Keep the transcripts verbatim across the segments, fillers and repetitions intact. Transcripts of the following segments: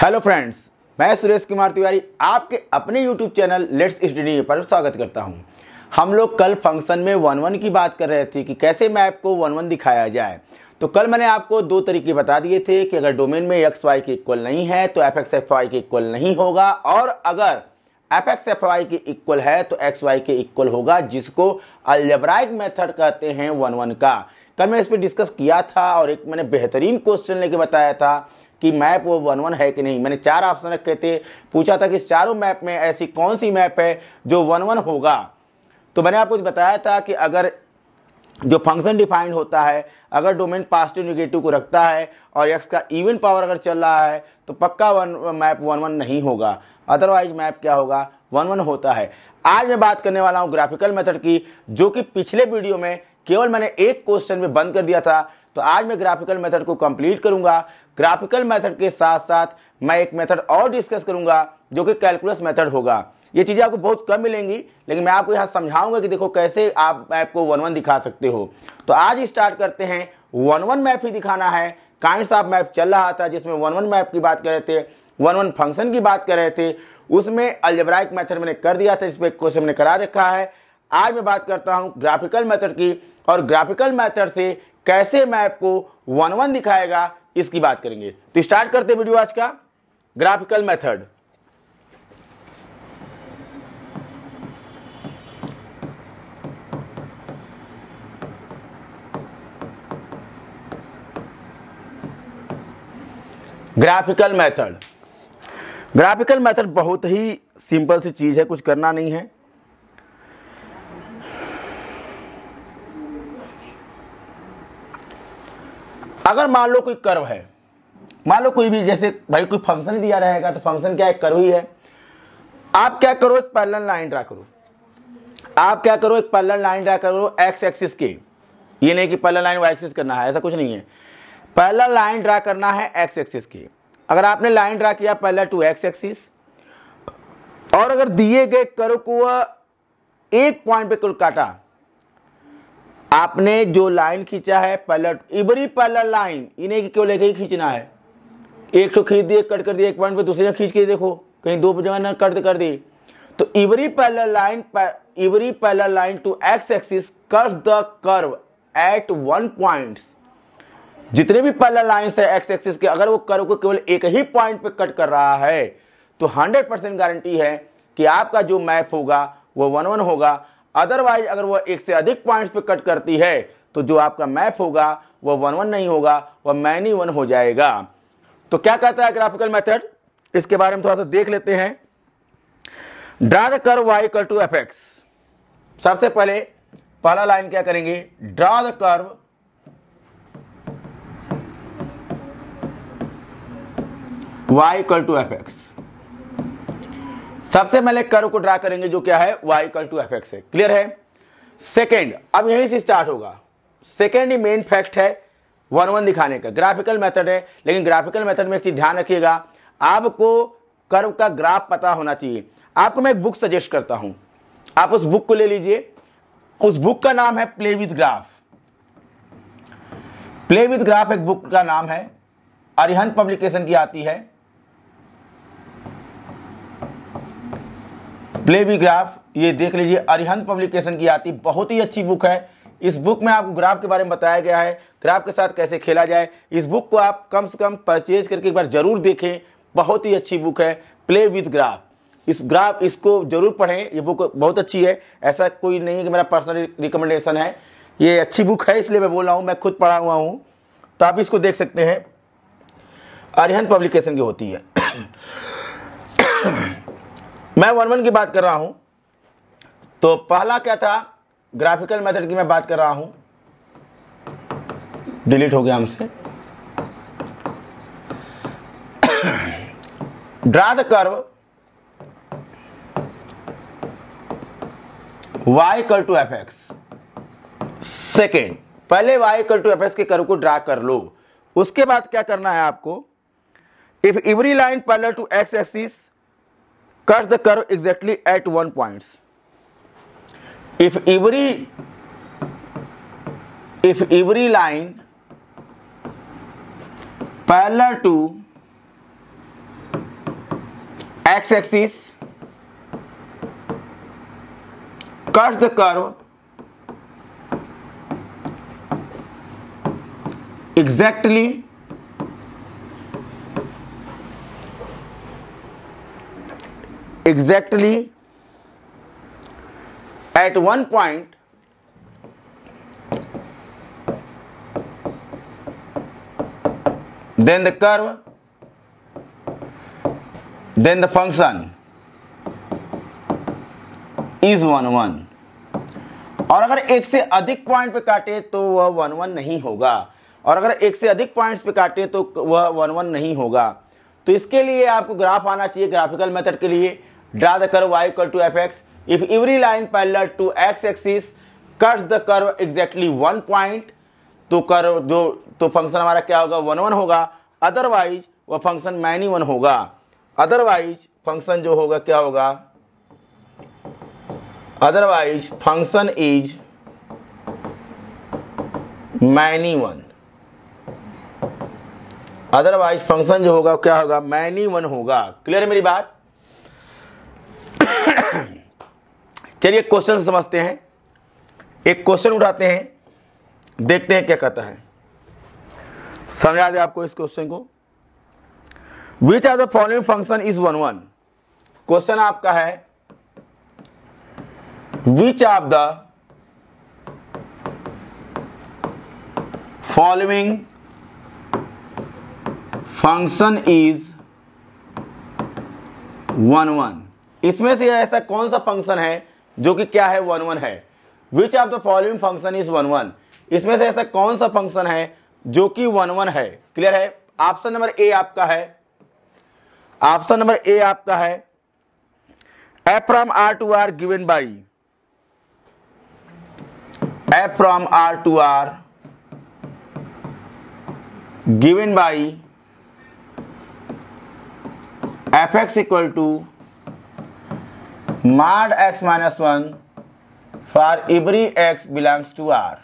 Hello friends, मैं सुरेश कुमार तिवारी आपके अपने यूट्यूब चैनल लेट्स स्टडी पर स्वागत करता हूं। हम लोग कल फंक्शन में वन वन की बात कर रहे थे कि कैसे मैप को वन वन दिखाया जाए। तो कल मैंने आपको दो तरीके बता दिए थे कि अगर डोमेन में एक्स वाई के इक्वल नहीं है तो एफ एक्स एफ वाई के इक्वल नहीं होगा, और अगर एफ एक्स एफ वाई के इक्वल है तो एक्स वाई के इक्वल होगा, जिसको अलजेब्राइक मेथड कहते हैं वन वन का। कल मैं इस पर डिस्कस किया था और एक मैंने बेहतरीन क्वेश्चन लेके बताया था कि मैप वो वन वन है कि नहीं। मैंने चार ऑप्शन रखे थे, पूछा था कि इस चारों मैप में ऐसी कौन सी मैप है जो वन वन होगा। तो मैंने आपको बताया था कि अगर जो फंक्शन डिफाइंड होता है, अगर डोमेन पॉजिटिव नेगेटिव को रखता है और एक्स का इवन पावर अगर चल रहा है तो पक्का वन मैप वन वन नहीं होगा, अदरवाइज मैप क्या होगा, वन वन होता है। आज मैं बात करने वाला हूँ ग्राफिकल मेथड की, जो कि पिछले वीडियो में केवल मैंने एक क्वेश्चन में बंद कर दिया था। तो आज मैं ग्राफिकल मेथड को कंप्लीट करूंगा। ग्राफिकल मेथड के साथ साथ मैं एक मेथड और डिस्कस करूंगा जो कि कैलकुलस मेथड होगा। ये चीज़ें आपको बहुत कम मिलेंगी, लेकिन मैं आपको यहाँ समझाऊंगा कि देखो कैसे आप मैप को वन वन दिखा सकते हो। तो आज स्टार्ट करते हैं। वन वन मैप ही दिखाना है। काइंड्स ऑफ मैप चल रहा था जिसमें वन वन मैप की बात कर रहे थे, वन वन फंक्शन की बात कर रहे थे, उसमें अलजेब्राइक मैथड मैंने कर दिया था, इस पर क्वेश्चन मैंने करा रखा है। आज मैं बात करता हूँ ग्राफिकल मैथड की, और ग्राफिकल मैथड से कैसे मैप को वन वन दिखाएगा इसकी बात करेंगे। तो स्टार्ट करते हैं वीडियो आज का graphical method. Graphical method graphical method बहुत ही सिंपल सी चीज है, कुछ करना नहीं है। अगर मान लो कोई कर्व है, मान लो कोई भी, जैसे भाई कोई फंक्शन दिया रहेगा तो फंक्शन क्या है, कर्व ही है। आप क्या करो, एक पैरेलल लाइन ड्रा करो। आप क्या करो, एक पैरेलल लाइन ड्रा करो एक्स एक्सिस के। ये नहीं कि पैरेलल लाइन वाई एक्सिस करना है, ऐसा कुछ नहीं है। पैरेलल लाइन ड्रा करना है एक्स एक्सिस के। अगर आपने लाइन ड्रा किया पैरेलल टू एक्स एक्सिस, और अगर दिए गए कर्व को एक पॉइंट पे कुल काटा, आपने जो लाइन खींचा है पैरेलल, इवरी पैरेलल लाइन, इन्हें कि क्यों लेके ही खींचना है। एक तो खींच दिए, कट कर दिए एक पॉइंट पे, दूसरे जगह खींच के देखो, कहीं दो जगह ना कट कर दिए। तो every parallel line every parallel line to x axis curves the curve at one point. जितने भी पैरेलल लाइंस है एक्स एक्सिस के, अगर वो कर्व को केवल एक ही पॉइंट पे कट कर रहा है तो हंड्रेड परसेंट गारंटी है कि आपका जो मैप होगा वो वन वन होगा। अदरवाइज अगर वह एक से अधिक पॉइंट्स पे कट करती है तो जो आपका मैप होगा वह वन वन नहीं होगा, वह मैनी वन हो जाएगा। तो क्या कहता है ग्राफिकल मेथड, इसके बारे में थोड़ा सा देख लेते हैं। Draw the curve Y equal to F X. सबसे पहले पहला लाइन क्या करेंगे, draw the curve Y equal to F X. सबसे पहले कर्व को ड्रा करेंगे जो क्या है, y equal to F X है। क्लियर है। सेकेंड, अब यहीं से स्टार्ट होगा। सेकेंड ही मेन फैक्ट है वन वन दिखाने का। ग्राफिकल मेथड है, लेकिन ग्राफिकल मेथड में एक चीज ध्यान रखिएगा, आपको कर्व का ग्राफ पता होना चाहिए। आपको मैं एक बुक सजेस्ट करता हूं, आप उस बुक को ले लीजिए। उस बुक का नाम है play with graph. Play with graph एक बुक का नाम है, अरिहंत पब्लिकेशन की आती है। प्ले विद ग्राफ, ये देख लीजिए, अरिहंत पब्लिकेशन की आती, बहुत ही अच्छी बुक है। इस बुक में आपको ग्राफ के बारे में बताया गया है, ग्राफ के साथ कैसे खेला जाए। इस बुक को आप कम से कम परचेज करके एक बार जरूर देखें, बहुत ही अच्छी बुक है प्ले विद ग्राफ। इस ग्राफ इसको जरूर पढ़ें, ये बुक बहुत अच्छी है। ऐसा कोई नहीं है कि मेरा पर्सनल रिकमेंडेशन है, ये अच्छी बुक है इसलिए मैं बोल रहा हूँ, मैं खुद पढ़ा हुआ हूँ। तो आप इसको देख सकते हैं, अरिहंत पब्लिकेशन की होती है। मैं वन वन की बात कर रहा हूं, तो पहला क्या था, ग्राफिकल मेथड की मैं बात कर रहा हूं। डिलीट हो गया हमसे। Draw the curve Y equal to F X. Second, पहले Y equal to F X के कर्व को ड्रा कर लो। उसके बाद क्या करना है आपको, if every line parallel to x axis cuts the curve exactly at one point. If every if every line parallel to x axis, cuts the curve exactly exactly at one point then the curve then the function is one one और अगर एक से अधिक point पे काटे तो वह one one नहीं होगा और अगर एक से अधिक पॉइंट्स पे काटे तो वह वन वन नहीं होगा। तो इसके लिए आपको ग्राफ आना चाहिए। ग्राफिकल मेथड के लिए draw the curve Y equal to F X if every line parallel to x axis cuts the curve exactly one point तो कर्व जो तो फंक्शन हमारा क्या होगा वन वन होगा, अदरवाइज वह फंक्शन माइनस वन होगा, अदरवाइज फंक्शन जो होगा क्या होगा, otherwise function is minus one, otherwise function जो होगा क्या होगा माइनस वन होगा। क्लियर है मेरी बात? चलिए क्वेश्चन समझते हैं, एक क्वेश्चन उठाते हैं, देखते हैं क्या कहता है। समझा दे आपको इस क्वेश्चन को, which are the following function is one one. Question आपका है which are the following function is one one. इसमें से ऐसा कौन सा फंक्शन है जो कि क्या है वन वन है। Which of the following function is one one, इसमें से ऐसा कौन सा फंक्शन है जो कि वन वन है। क्लियर है? ऑप्शन नंबर ए आपका है, ऑप्शन नंबर ए आपका है F from R to R given by, F from R to R given by F x equal to mod X minus one for every X belongs to R.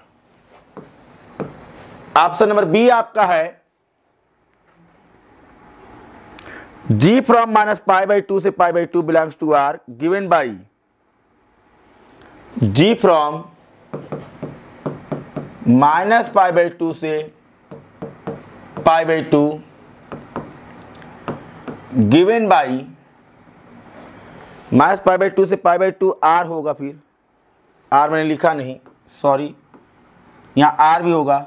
Option number B आपका है जी from minus pi by two से pi by two belongs to R given by G from minus pi by two से pi by two given by minus pi by two से pi by to are होगा। फिर are मैंने लिखा नहीं, sorry, यहाँ R भी होगा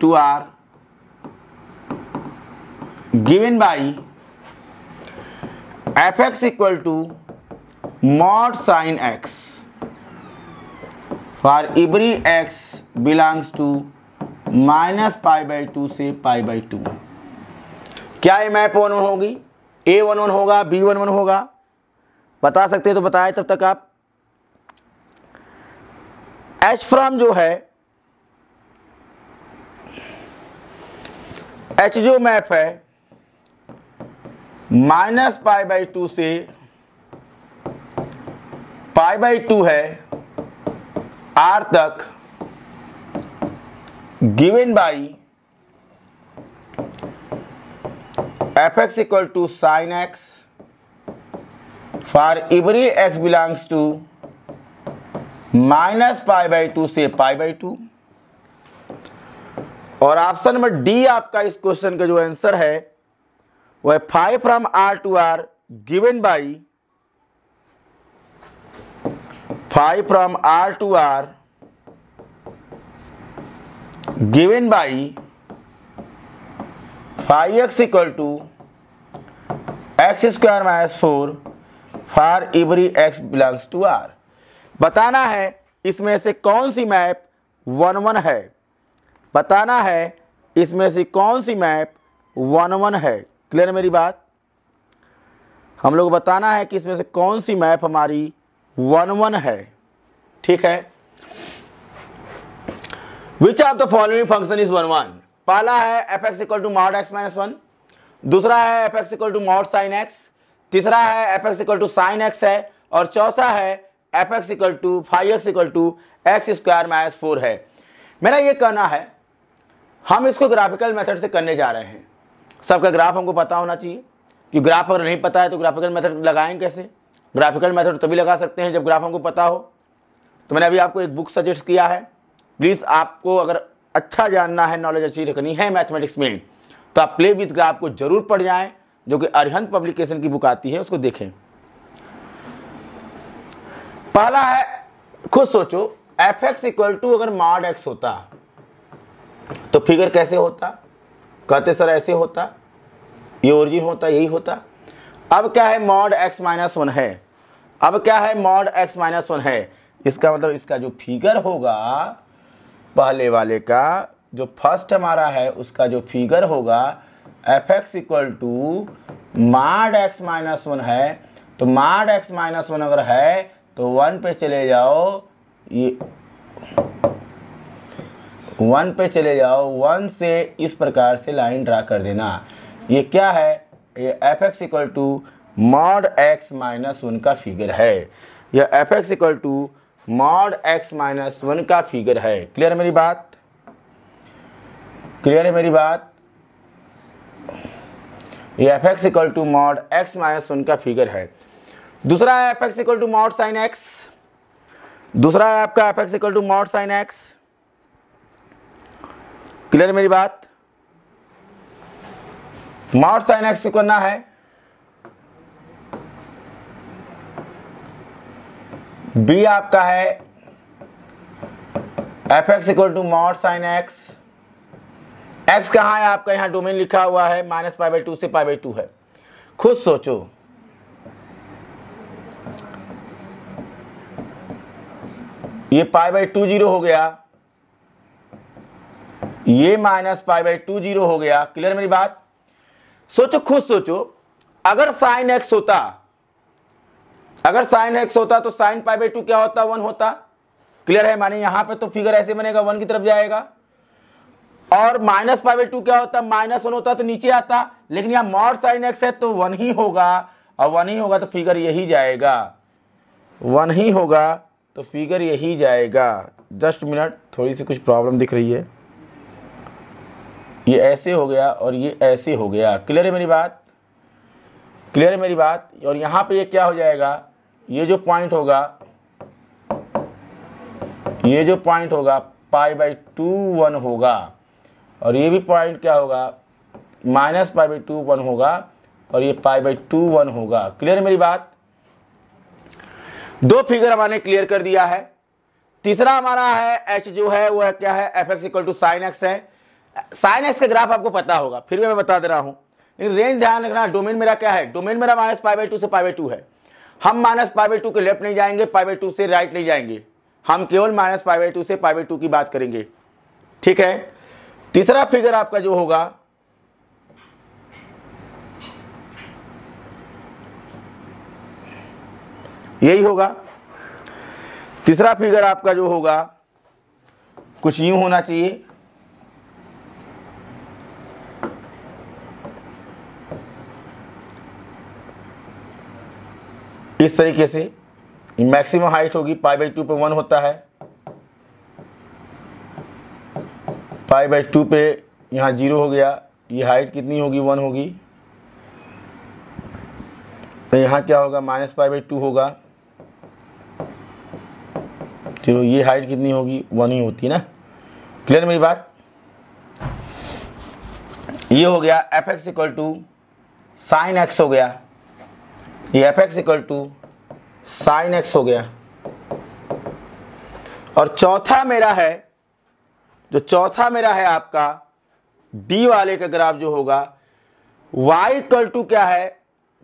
to R given by F x equal to mod sine X for every X belongs to minus pi by two से पाई बाई टू। क्या ये मैप वन वन होगी? ए वन वन होगा, B one one होगा, बता सकते हैं तो बताएं तब तक आप। एच फ्रॉम जो है, एच जो मैप है माइनस पाई बाई टू से पाई बाई टू है आर तक given by F x equal to sine X for every X belongs to minus pi by two से पाई बाई टू। और option number D आपका इस question का जो answer है वह है five from R to R given by, five from R to R given by five x equal to x square minus four for every X belongs to R. बताना है इसमें से कौन सी मैप वन वन है, बताना है इसमें से कौन सी मैप वन वन है। क्लियर है मेरी बात? हम लोग बताना है कि इसमें से कौन सी मैप हमारी वन वन है। ठीक है? Which of the following function is one one. पहला है F x equal to mod X minus one, दूसरा है F x equal to mod sine X, तीसरा है F x equal to sine X है और चौथा है F x equal to five x equal to x square minus four है। मेरा ये कहना है हम इसको ग्राफिकल मेथड से करने जा रहे हैं। सबका ग्राफ हमको पता होना चाहिए, कि ग्राफ अगर नहीं पता है तो ग्राफिकल मेथड लगाएं कैसे। ग्राफिकल मेथड तभी लगा सकते हैं जब ग्राफ हमको पता हो। तो मैंने अभी आपको एक बुक सजेस्ट किया है, प्लीज़ आपको अगर अच्छा जानना है, नॉलेज अच्छी रखनी है मैथमेटिक्स में, तो आप प्ले विद ग्राफ को जरूर पढ़ जाएं, जो कि अरिहंत पब्लिकेशन की बुक आती है, उसको देखें। पहला है, खुद सोचो, एफ एक्स इक्वल टू अगर मॉड एक्स होता तो फिगर कैसे होता? कहते सर ऐसे होता, ये ओरिजिन होता, यही होता। अब क्या है, मॉड एक्स माइनस वन है। अब क्या है, मॉड एक्स माइनस वन है। इसका मतलब इसका जो फिगर होगा, पहले वाले का जो फर्स्ट हमारा है, उसका जो फिगर होगा F x equal to mod X minus one है। तो मॉड एक्स माइनस वन अगर है तो वन पे चले जाओ, ये वन पे चले जाओ, वन से इस प्रकार से लाइन ड्रा कर देना। ये क्या है, ये F x equal to mod X minus one का फिगर है। यह F x equal to mod X minus one का फिगर है। क्लियर है मेरी बात? क्लियर है मेरी बात? यह F x equal to mod X minus one का फिगर है। दूसरा है F x equal to mod sine X. दूसरा है आपका F x equal to mod sine X. Clear है मेरी बात? मॉड साइन एक्स को करना है, बी आपका है F x equal to mod sine X. X कहाँ है आपका? यहाँ डोमेन लिखा हुआ है, माइनस पाई बाई टू से पाई बाई टू है। खुद सोचो, ये पाई बाई टू जीरो हो गया, ये minus pi by two zero हो गया। क्लियर मेरी बात? सोचो, खुद सोचो, अगर साइन एक्स होता, अगर साइन एक्स होता तो साइन पाई बाई टू क्या होता? वन होता। क्लियर है? माने यहाँ पे तो फिगर ऐसे बनेगा, वन की तरफ जाएगा। और माइनस पाई बाई टू क्या होता? माइनस वन होता, तो नीचे आता। लेकिन यहाँ मॉड साइन एक्स है तो वन ही होगा, और वन ही होगा तो फिगर यही जाएगा, वन ही होगा तो फिगर यही जाएगा। जस्ट मिनट, थोड़ी सी कुछ प्रॉब्लम दिख रही है। ये ऐसे हो गया और ये ऐसे हो गया। क्लियर है मेरी बात? क्लियर है मेरी बात? और यहाँ पे ये क्या हो जाएगा, ये जो पॉइंट होगा, ये जो पॉइंट होगा पाई बाई टू वन होगा, और ये भी पॉइंट क्या होगा, minus pi by two one होगा, और ये पाई बाई टू वन होगा। क्लियर है मेरी बात? दो फिगर हमारे क्लियर कर दिया है। तीसरा हमारा है एच, जो है वो है क्या है, F x equal to sine X है। साइन एक्स का ग्राफ आपको पता होगा, फिर भी मैं बता दे रहा हूं, लेकिन रेंज ध्यान रखना। डोमेन मेरा क्या है, डोमेन मेरा माइनस पाई बाई टू से पाई बाई टू है। हम माइनस पाई बाई टू के लेफ्ट नहीं जाएंगे, पाई बाई टू से राइट नहीं जाएंगे, हम केवल माइनस पाई बाई टू से पाई बाई टू की बात करेंगे। ठीक है? तीसरा फिगर आपका जो होगा, यही होगा। तीसरा फिगर आपका जो होगा कुछ यूं होना चाहिए। इस तरीके से मैक्सिमम हाइट होगी, पाई बाई टू पे वन होता है, पाई बाई टू पे यहाँ जीरो हो गया, ये हाइट कितनी होगी, वन होगी। तो यहाँ क्या होगा, माइनस पाई बाई टू होगा, चलो ये हाइट कितनी होगी, वन ही होती है ना। क्लियर मेरी बात? ये हो गया F x equal to sine X हो गया, ये F x equal to sine X हो गया। और चौथा मेरा है, जो चौथा मेरा है आपका डी वाले का ग्राफ जो होगा, वाई इक्वल टू क्या है,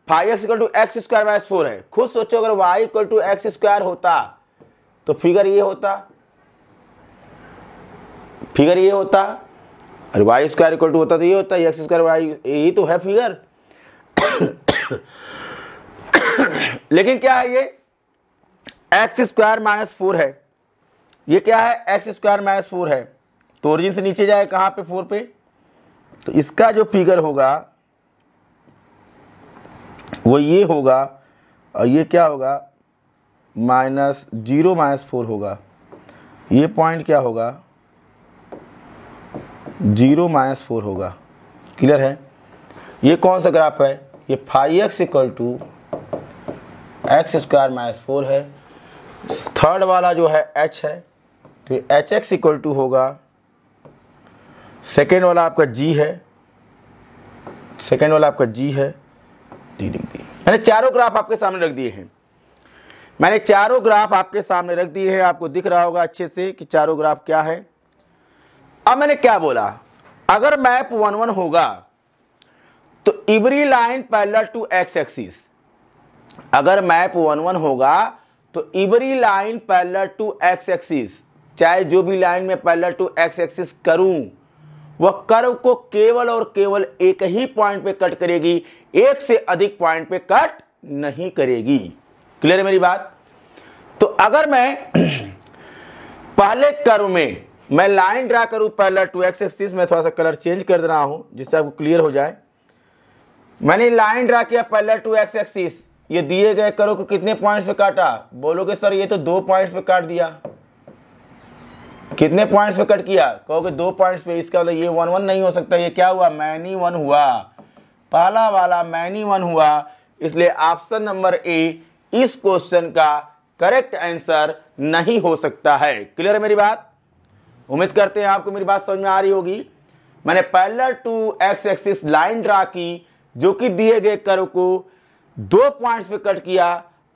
five x equal to x square minus four है। खुद सोचो, अगर Y equal to x square होता तो फिगर ये होता, फिगर ये होता, और वाई स्क्वायर इक्वल टू होता तो ये होता, एक्स स्क्वायर वाई, यही तो है फिगर। लेकिन क्या है, ये एक्स स्क्वायर माइनस फोर है, ये क्या है, एक्स स्क्वायर माइनस फोर है। तो ओरिजिन से नीचे जाए कहाँ पे, फोर पे, तो इसका जो फिगर होगा वो ये होगा, और ये क्या होगा, माइनस जीरो माइनस फोर होगा। ये पॉइंट क्या होगा, जीरो माइनस फोर होगा। क्लियर है? ये कौन सा ग्राफ है, ये five x equal to x square minus four है। थर्ड वाला जो है h है तो एच एक्स इक्वल टू होगा, सेकेंड वाला आपका g है, सेकेंड वाला आपका g है जी लिख दिए। मैंने चारों ग्राफ आपके सामने रख दिए हैं, मैंने चारों ग्राफ आपके सामने रख दिए हैं, आपको दिख रहा होगा अच्छे से कि चारों ग्राफ क्या है। अब मैंने क्या बोला, अगर मैप वन वन होगा तो every line parallel to x axis, अगर मैप वन वन होगा तो every line parallel to x axis, चाहे जो भी लाइन में पैरेलल टू एक्स एक्सिस करूं वह कर्व को केवल और केवल एक ही पॉइंट पे कट करेगी, एक से अधिक पॉइंट पे कट नहीं करेगी। क्लियर है मेरी बात? तो अगर मैं पहले कर्व में मैं लाइन ड्रा करूं पैरेलल टू एक्स एक्सिस, में थोड़ा सा कलर चेंज कर रहा हूं जिससे आपको क्लियर हो जाए। मैंने लाइन ड्रा किया पैरेलल टू एक्स एक्सिस, ये दिए गए कर्व को कितने पॉइंट्स पे काटा? बोलोगे सर ये तो दो पॉइंट्स पे काट दिया। कितने पॉइंट्स पे कट किया? कहोगे दो पॉइंट्स पे। इसका मतलब ये वन वन नहीं हो सकता, ये क्या हुआ? मैनी वन हुआ, पहला वाला मैनी वन हुआ। इसलिए ऑप्शन नंबर ए इस क्वेश्चन का करेक्ट आंसर नहीं हो सकता है। क्लियर है मेरी बात? उम्मीद करते हैं आपको मेरी बात समझ में आ रही होगी। मैंने parallel to x axis line draw की जो कि दिए गए कर्व को दो पॉइंट्स पे कट किया।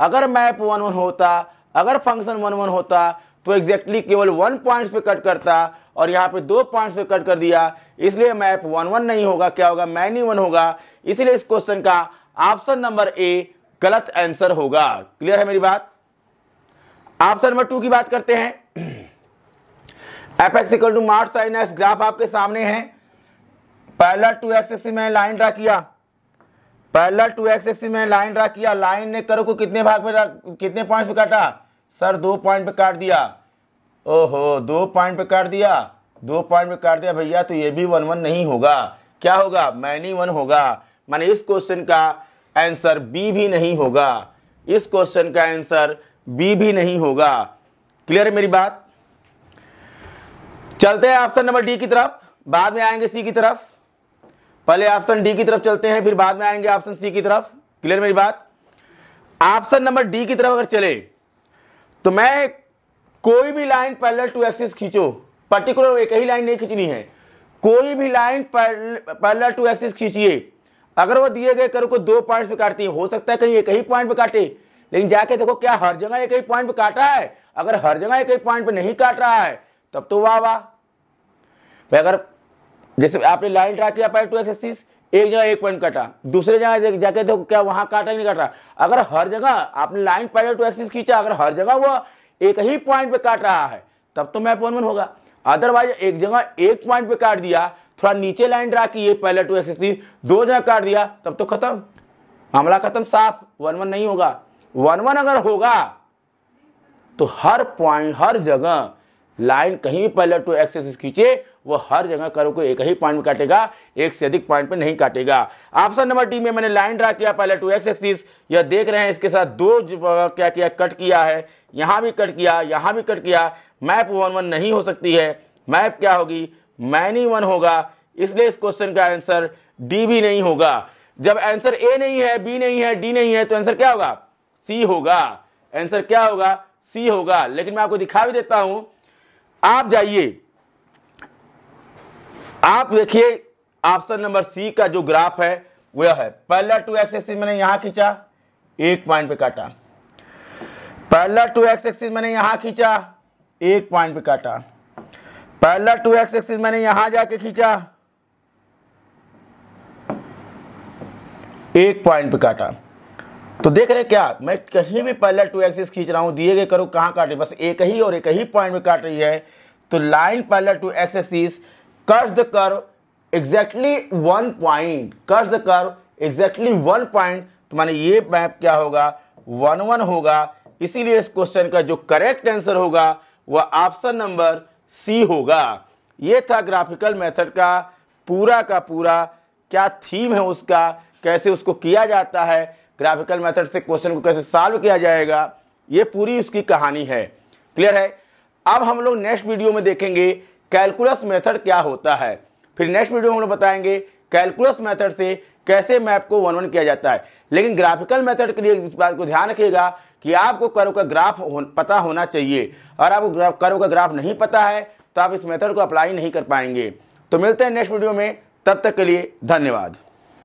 अगर मैप वन वन होता, अगर फंक्शन वन वन होता तो एग्जैक्टली केवल वन पॉइंट्स पे कट करता और यहाँ पे दो पॉइंट्स पे कट कर दिया। इसलिए मैप वन वन नहीं होगा, क्या होगा? मैनी वन होगा। इसलिए इस क्वेश्चन का ऑप्शन नंबर ए गलत आंसर होगा। क्लियर है मेरी बात? ऑप्शन नंबर टू की बात करते हैं। एफ एक्स इक्वल टू मार्स साइन एक्स ग्राफ आपके सामने है। पैरेलल टू एक्स एक्सिस में लाइन ड्रा किया, पैरेलल टू एक्स एक्सिस में लाइन ड्रा किया। लाइन ने कर्व को कितने भाग में, कितने पॉइंट्स पे काटा? सर दो पॉइंट पे काट दिया। ओहो, दो पॉइंट पे काट दिया, दो पॉइंट पे काट दिया भैया, तो ये भी वन वन नहीं होगा, क्या होगा? मैनी वन होगा। माने इस क्वेश्चन का आंसर बी भी नहीं होगा, इस क्वेश्चन का आंसर बी भी नहीं होगा। क्लियर है मेरी बात? चलते हैं ऑप्शन नंबर डी की तरफ, बाद में आएंगे सी की तरफ। पहले ऑप्शन डी की तरफ चलते हैं, फिर बाद में आएंगे ऑप्शन सी की तरफ। क्लियर मेरी बात? ऑप्शन नंबर डी की तरफ अगर चले तो मैं कोई भी लाइन पैरेलल टू एक्सिस खींचो, पर्टिकुलर एक ही लाइन नहीं खींचनी है, कोई भी लाइन पैरेलल टू एक्सिस खींचिए। अगर वो दिए गए कर्व को दो पॉइंट्स पे काटती है, हो सकता है कहीं एक ही पॉइंट पे काटे, लेकिन जाके देखो क्या हर जगह एक ही पॉइंट पे काटा है? अगर हर जगह एक ही पॉइंट पे नहीं काट रहा है तब तो वाह वाह। अगर जैसे आपने लाइन ड्रा किया पैरेलल टू एक्सिस, एक जगह एक पॉइंट काटा, दूसरे जगह जाके देखो क्या वहां काटा कि नहीं काटा। अगर हर जगह आपने लाइन पैरेलल टू एक्सिस खींचा, अगर हर जगह वो एक ही पॉइंट पे काट रहा है तब तो मैप वन वन होगा। अदरवाइज एक जगह एक पॉइंट पे काट दिया, थोड़ा नीचे लाइन ड्रा किए पैरेलल टू एक्सिस, दो जगह काट दिया, तब तो खत्म मामला, खत्म साफ, वन वन नहीं होगा। वन वन अगर होगा तो हर पॉइंट, हर जगह लाइन कहीं भी पैरेलल टू एक्सिस खींचे, वो हर जगह कर्व को एक ही पॉइंट पे काटेगा, एक से अधिक पॉइंट पे नहीं काटेगा। ऑप्शन नंबर डी में मैंने लाइन ड्रा किया पैरेलल टू एक्स एक्सिस, यह देख रहे हैं इसके साथ दो क्या किया? कट किया है, यहाँ भी कट किया, यहाँ भी कट किया। मैप वन वन नहीं हो सकती है, मैप क्या होगी? मैनी वन होगा। इसलिए इस क्वेश्चन का आंसर डी भी नहीं होगा। जब आंसर ए नहीं है, बी नहीं है, डी नहीं है, तो आंसर क्या होगा? सी होगा। आंसर क्या होगा? सी होगा। लेकिन मैं आपको दिखा भी देता हूं, आप जाइए, आप देखिए ऑप्शन नंबर सी का जो ग्राफ है वह है पैरेलल टू एक्स एक्सिस मैंने यहां खींचा, एक पॉइंट पे काटा, पैरेलल टू एक्स एक्सिस मैंने यहां खींचा, एक पॉइंट पे काटा, पैरेलल टू एक्स एक्सिस मैंने यहां जाके खींचा, एक पॉइंट पे काटा। तो देख रहे क्या, मैं कहीं भी पैरेलल टू एक्सिस खींच रहा हूं, दिए गए कर्व कहां काट रही है? बस एक ही और एक ही पॉइंट पे काट रही है। तो line parallel to x axis cuts the curve exactly one point, cuts the curve exactly one point, तो माने ये मैप क्या होगा? वन वन होगा। इसीलिए इस क्वेश्चन का जो करेक्ट आंसर होगा वह ऑप्शन नंबर सी होगा। ये था ग्राफिकल मेथड का पूरा का पूरा क्या थीम है उसका, कैसे उसको किया जाता है, ग्राफिकल मेथड से क्वेश्चन को कैसे सॉल्व किया जाएगा, ये पूरी उसकी कहानी है। क्लियर है? अब हम लोग नेक्स्ट वीडियो में देखेंगे कैलकुलस मेथड क्या होता है, फिर नेक्स्ट वीडियो में हम लोग बताएंगे कैलकुलस मेथड से कैसे मैप को वन वन किया जाता है। लेकिन ग्राफिकल मेथड के लिए इस बात को ध्यान रखिएगा कि आपको कर्व का ग्राफ हो, पता होना चाहिए, और आपको कर्व का ग्राफ नहीं पता है तो आप इस मेथड को अप्लाई नहीं कर पाएंगे। तो मिलते हैं नेक्स्ट वीडियो में, तब तक के लिए धन्यवाद।